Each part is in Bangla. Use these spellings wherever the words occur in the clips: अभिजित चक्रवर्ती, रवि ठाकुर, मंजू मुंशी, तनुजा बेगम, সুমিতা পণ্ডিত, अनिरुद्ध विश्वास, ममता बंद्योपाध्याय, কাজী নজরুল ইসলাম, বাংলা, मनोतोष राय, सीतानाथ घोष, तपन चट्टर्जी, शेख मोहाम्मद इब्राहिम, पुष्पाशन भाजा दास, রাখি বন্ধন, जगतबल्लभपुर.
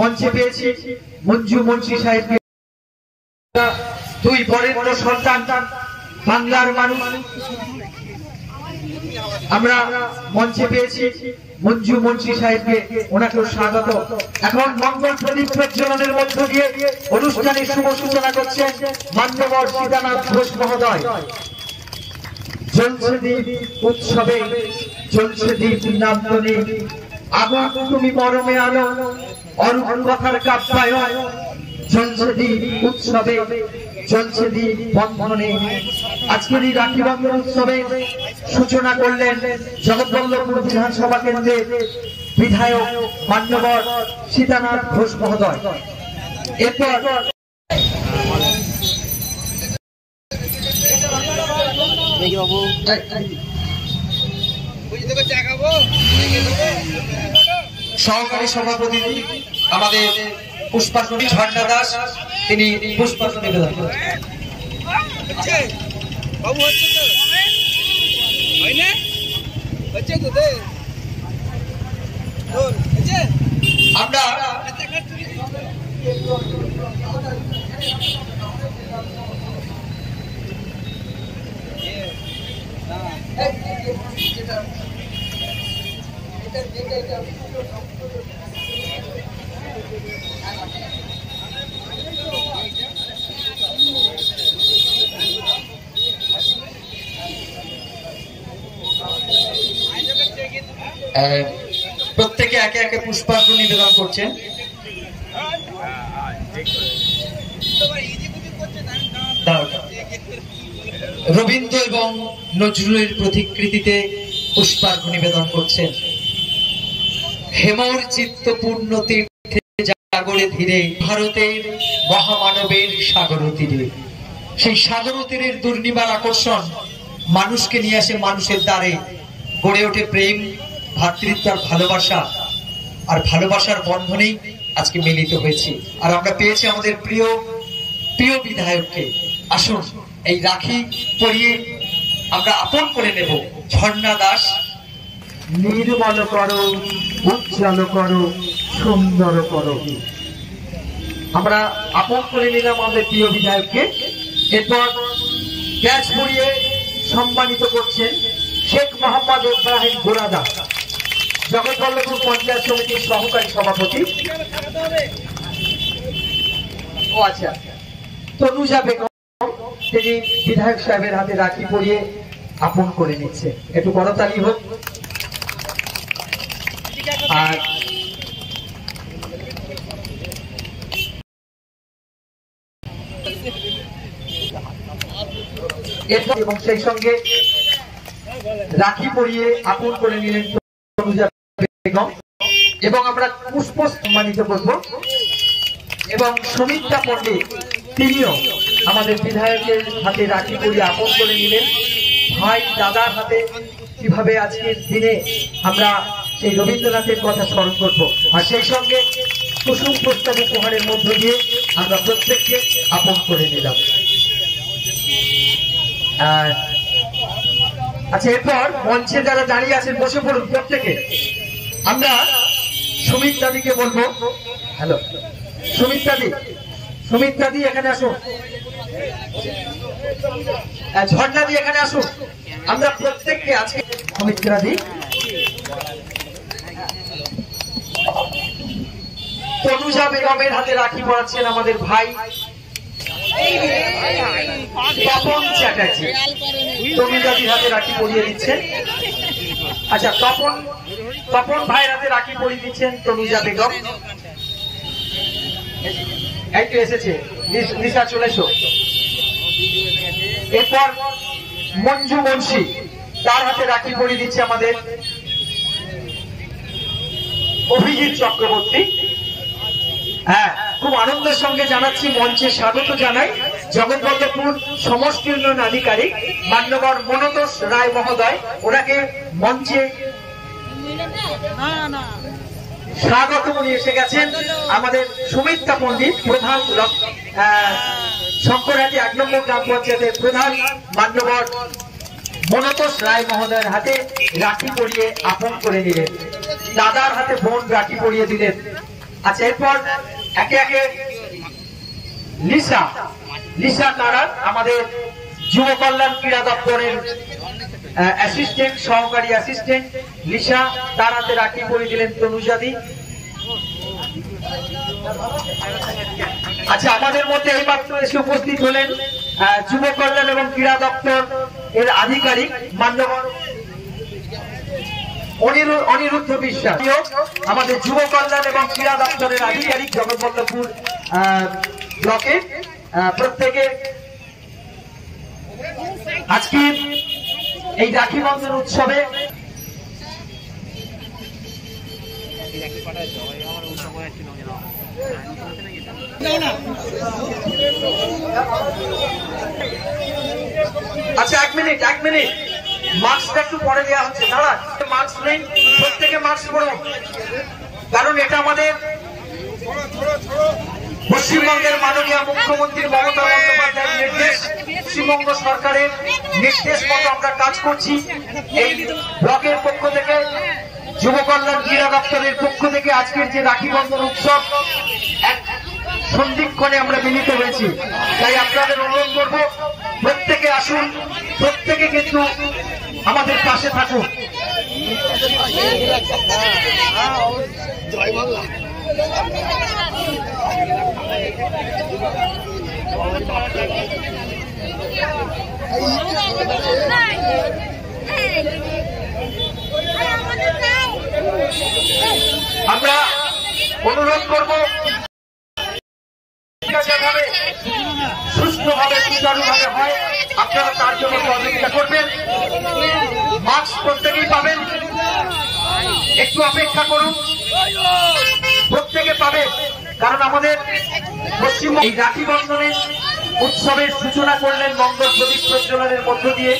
मंचे पेয়েছি मंजू मुंशी साहेब दुई बरेण्य सन्तान बांगलार मानुष আমরা मंचे পেয়েছি मंजू मुंशी साहेब के उनके स्वागत एवं मंगल प्रदीप प्रज्वलन मध्य दिए अनुष्ठानिक शुभ सूचना करছেন माननीय सीतानाथ घोष महोदय। जलसेदीप उत्सवे जलसेदीप नामधनी आगो तुमी परमे आलो अरुण कथार काव्यायन जलसेदीप उत्सवे जलसेदीप बंधने आजकेर ई राखी बंधन उत्सवे सूचना करलेन जगतबल्लभपुर विधानसभा केंद्रे विधायक माननीय सीतानाथ घोष महोदय। एरपर सहकारी सभापति पुष्पाशन भाजा दास पुष्पाशन प्रत्येके एके एके पुष्पार्घ निवेदन करছেন। रवींद्र एवं नजरुलेर प्रतिकृतिते पुष्पार्घ निवेदन करছেন। हेमर चित्तपूर्ण तीर्थे जागरे धीरे भारतेर महामानवेर सागर तीरे सेई सागर तीरेर दुर्निवार आकर्षण मानुषके निये आसे मानुषेर द्वारे गड़े ओठे प्रेम भातृत्व और भालोबासा और भालोबासार बंधनेई आजके मिलित हयेछि और आमरा पेयेछि आमादेर प्रिय प्रिय विधायकके। आसुन এই রাখি পরিয়ে আমরা আপন করে নেব। ঝর্ণা দাস নির্মল করো উজ্জ্বল করো সুন্দর করো। আমরা আপন করে নিলাম আমাদের প্রিয় বিধায়ককে। এরপর ব্যাচ পরিয়ে সম্মানিত করছেন শেখ মোহাম্মদ ইব্রাহিম ঘোরাডা জগৎবল্লভপুর পঞ্চায়েত সমিতির সহকারী সভাপতি। ও আচ্ছা তনুজা বেগম विधायक साहेबर हाथे राखी पड़िए आपन करे निच्छे एकटु करताली होक। आर एवं सेई संगे राखी पड़िए आपन करे निलेन तनुजा बेगम एवं आमरा पुष्प सम्मानित करब एवं समिता पंडित তিনিও আমাদের বিধায়কের হাতে রাখি পরিয়ে আপন করে নিলেন। ভাই দাদার হাতে কিভাবে আজকের দিনে আমরা সেই রবীন্দ্রনাথের কথা স্মরণ করব আর সেই সঙ্গে কুসুম প্রস্তাব উপহারের মধ্য দিয়ে আমরা প্রত্যেককে আপন করে নিলাম। আচ্ছা এরপর মঞ্চে যারা দাঁড়িয়ে আছেন বসে পড়ুন প্রত্যেকে। আমরা সুমিত দাদিকে বলবো। হ্যালো সুমিত দাদি, সুমিত দাদি এখানে আসুন, ঝর্ণা দি এখানে আসুন। আমরা প্রত্যেককে আজকে সুমিত দাদি তনুজা বেগমের হাতে রাখি পরাচ্ছেন আমাদের ভাই তপন চ্যাটার্জি। তনুজাদির হাতে রাখি পরিয়ে দিচ্ছেন। আচ্ছা তপন তপন ভাইয়ের হাতে রাখি পরিয়ে দিচ্ছেন তনুজা বেগম। मंजू मुंशी तार हाथे राखी पड़िए दिच्छे आमादेर अभिजित चक्रवर्ती। हाँ खूब आनंद संगे जानाच्छि मंचे स्वागत जानाई जगतबल्लभपुर समष्टि उन्नयन अधिकारी माननीय मनोतोष राय महोदय ओनाके मंचे स्वागत उन्नी एसे गेছেন। আমাদের সুমিতা পণ্ডিত প্রধান শঙ্করহাটি ১ নম্বর গ্রাম পঞ্চায়েতের প্রধান মাননীয় মনোতোষ রায় মহোদয়ের হাতে রাখি পরিয়ে আপন করে নিলেন। দাদার হাতে বোন রাখি পরিয়ে দিলেন। उपस्थित हलन युव कल्याण एवं क्रीड़ा दफ्तर आधिकारिक मान्यवर अनिरुद्ध विश्वास युव कल्याण एवं क्रीड़ा दफ्तर आधिकारिक जगतबल्लभपुर ब्लॉके प्रत्येक आज की राखी बंधन उत्सव अच्छा एक मिनट मुख्यमंत्री ममता बंद्योपाध्याय सरकार निर्देश मत ब्लॉक पक्ष युव कल्याण क्रीड़ा दफ्तर पक्ष आज के राखी बंधन उत्सव सन्धिक्षणे मिलित हो अनुरोध करब प्रत्येके आसुन प्रत्येके किन्तु हमारे पाशे थाकुन आमरा अनुरोध करब राखी बंधन उत्सव सूचना करलेन मंगल प्रदीप प्रज्वलनेर मध्य दिए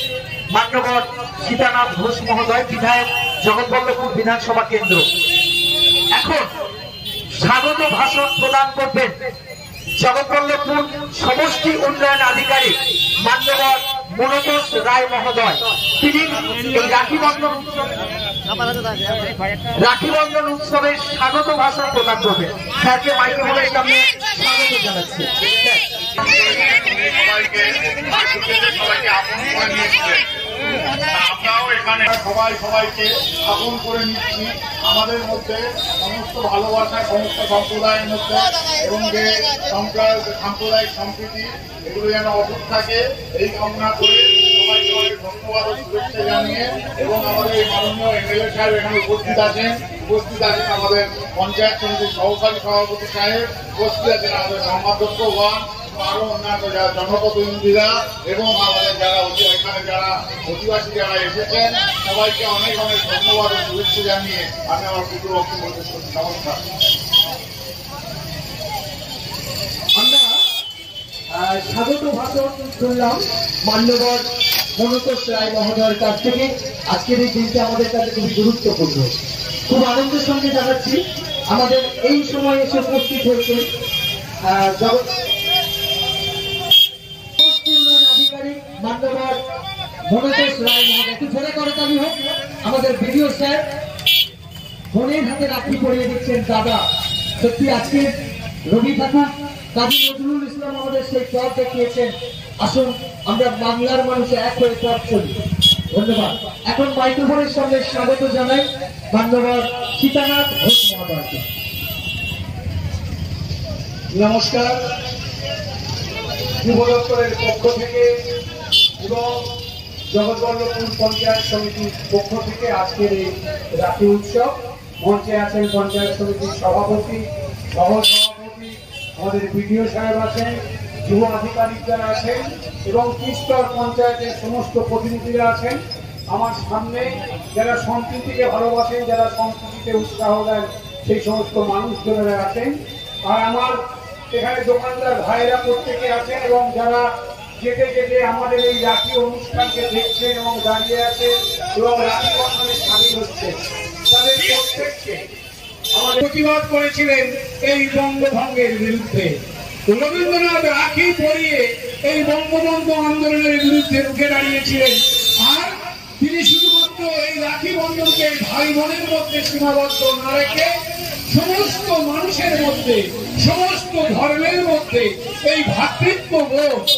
मान्यवर सीतानाथ घोष महोदय विधायक जगतबल्लभपुर विधानसभा केंद्र एखन स्वागत भाषण प्रदान करबेन जगतबल्लभपुर समष्टि उन्नयन अधिकारी माननीय मनोतोष राय महोदय राखी बंधन उत्सव स्वागत भाषण प्रदान करबेन सर के माइक्रोफोन सामने स्वागत जानाচ্ছি আমরাও এখানে সবাইকে আমন্ত্রণ করে নিচ্ছি আমাদের মধ্যে সমস্ত ভালোবাসা সমস্ত সম্প্রদায়ের মধ্যে এবং যে সাম্প্রদায়িক সম্প্রীতি এগুলো যেন অটুট থাকে এই কামনা করে সবাইকে অনেক ধন্যবাদ ও শুভেচ্ছা জানিয়ে এবং আমাদের এই মাননীয় এমএলএ সাহেব এখানে উপস্থিত আছেন আমাদের পঞ্চায়েত সমিতির সহকারী সভাপতি সাহেব উপস্থিত আছেন আমাদের সম্মানিত ওয়ান আরো অন্যান্য যারা জনপ্রতিনিধিরা এবং আমাদের যারা অধিবাসী যারা এসেছেন সবাইকে অনেক অনেক ধন্যবাদ ও শুভেচ্ছা জানিয়ে আমি আমার পুরো বক্তব্য শেষ করছি। আমরা স্বাগত ভাষণ শুনলাম মাননীয় মনোতোষ রায় মহোদয়ের কাছ থেকে। আজকের এই দিনটি আমাদের কাছে খুব গুরুত্বপূর্ণ, খুব আনন্দের সঙ্গে জানাচ্ছি আমাদের এই সময় এসে উপস্থিত হয়েছে জগৎ মাননীয় মনোতোষ রায় মহোদয়। একটু জোরে করতালি হোক। আমাদের ভিডিও স্যার ফোনের হাতে রাখি পরিয়ে দিচ্ছেন দাদা। সত্যি আজকে রবি ঠাকুর কাজী নজরুল ইসলাম আমাদের সেই পথ দেখিয়েছেন। আসুন আমরা বাংলার মানুষে এক হয়ে পথ চলি। ধন্যবাদ। এখন মাইক্রোফোনের সামনে স্বাগত জানাই মাননীয় সীতানাথ ঘোষ মহোদয়কে। নমস্কার। যুব দপ্তরের পক্ষ থেকে এবং জগৎবল্লভপুর পঞ্চায়েত সমিতির পক্ষ থেকে আজকের এই রাখি উৎসব মঞ্চে আছেন পঞ্চায়েত সমিতির সভাপতি সহসভাপতি আমাদের বিডিও সাহেব আছেন যুব আধিকারিক যারা আছেন এবং ত্রিস্তর পঞ্চায়েতের সমস্ত প্রতিনিধিরা আছেন। আমার সামনে যারা সংস্কৃতিকে ভালোবাসেন যারা সংস্কৃতিতে উৎসাহ দেন সেই সমস্ত মানুষজনেরা আছেন আর আমার এখানে দোকানদার ভাইয়েরা প্রত্যেকে আছেন এবং যারা যেতে যেতে আমাদের এই রাখি অনুষ্ঠানকে দেখছেন এবং দাঁড়িয়ে আছেন এবং রাখি বন্ধনে সামিল হচ্ছেন তাদের প্রত্যেককে আমাদের প্রতিবাদ করেছিলেন এই বঙ্গভঙ্গের বিরুদ্ধে। রবীন্দ্রনাথ রাখি পরিয়ে এই বঙ্গবন্ধ আন্দোলনের বিরুদ্ধে রুখে দাঁড়িয়েছিলেন আর তিনি শুধুমাত্র এই রাখি বন্ধনকে ভাই বোনের মধ্যে সীমাবদ্ধ না রেখে समस्त मानुषेर मध्य समस्त धर्मेर मध्य एई भ्रातृत्वबोध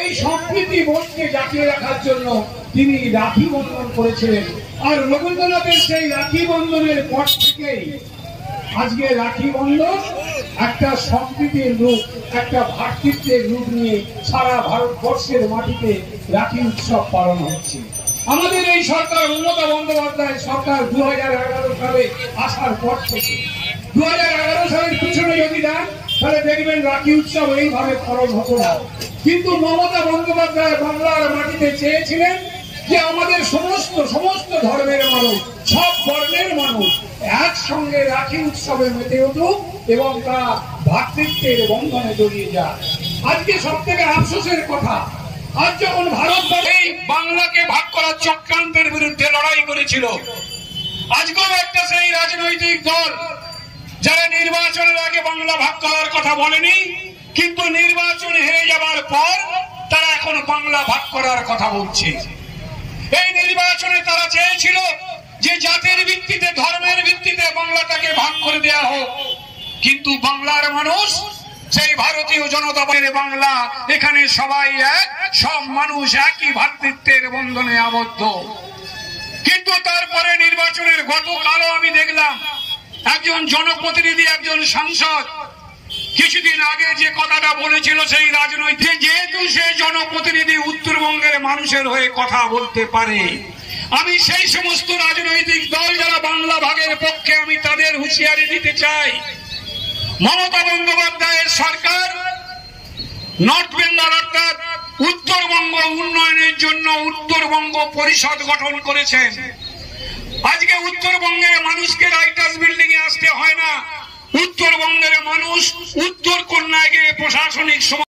एई सम्प्रीति बोधके जागिये राखार जोन्नो तिनि राखी बंधन करेछिलेन। और रवींद्रनाथेर सेई राखी बंधनेर पर थेकेई आज के राखी बंधन एकटा सम्प्रीतिर रूप एकटा भ्रातृत्वेर रूप निये सारा भारतवर्षेर माटिते राखी उत्सव पालन होच्छे। हमारे ये सरकार ममता बंदोपाध्याय सरकार 2011 साले आसार पर 2011 साल पिछले यदि जान ताहले देखबेन राखी उत्सव एई भावे पालन हतो ना, किन्तु ममता बंदोपाध्याय बांगलार माटिते चेयेछिलेन जे हमारे समस्त समस्त धर्मेर मानुष सब वर्णेर मानुष एक संगे राखी उत्सवे मेते उठुक एवं तारा भ्रातृत्वेर बंधने जड़िये जाय। आजके सबथेके आफसोसेर कथा आज जखन भारतवर्षे बांगला के भाग करार चक्रांतेर बिरुद्धे लड़ाई करेछिल आजकल एकटा सेई राजनैतिक दल जारा निर्वाचनेर आगे बांगला भाग करार कथा बोलेनि किन्तु निर्वाचन हेरे जावार पर तारा एखन बांगला भाग करार कथा बोलछे। एई निर्वाचने तारा चेयेछिल जे जातेर भित्तिते धर्मेर भित्तिते बांगलाटाके भाग करे देया होक, किन्तु बांगलार मानुष সেই ভারতীয় জনতা পার্টির বাংলা এখানে সবাই এক সব মানুষ একই ভ্রাতৃত্বের বন্ধনে আবদ্ধ। কিন্তু তারপরে নির্বাচনের গতকাল আমি দেখলাম একজন জনপ্রতিনিধি একজন সাংসদ কিছুদিন আগে যে কথাটা বলেছিল সেই রাজনৈতিক যেহেতু সে জনপ্রতিনিধি উত্তরবঙ্গের মানুষের হয়ে কথা বলতে পারে আমি সেই সমস্ত রাজনৈতিক দল যারা বাংলা ভাগের পক্ষে আমি তাদের হুঁশিয়ারি দিতে চাই। ममता बंदोपाध्याय सरकार नॉर्थ बेंगल अर्थात उत्तरबंग उन्नयनेर जन्य उत्तरबंग परिषद गठन करेছেন। आज के उत्तरबंगेर मानुषके राइटार्स बिल्डिंग ए आसते हय ना, उत्तरबंगेर मानुष उत्तर कन्याय गিয়ে प्रशासनिक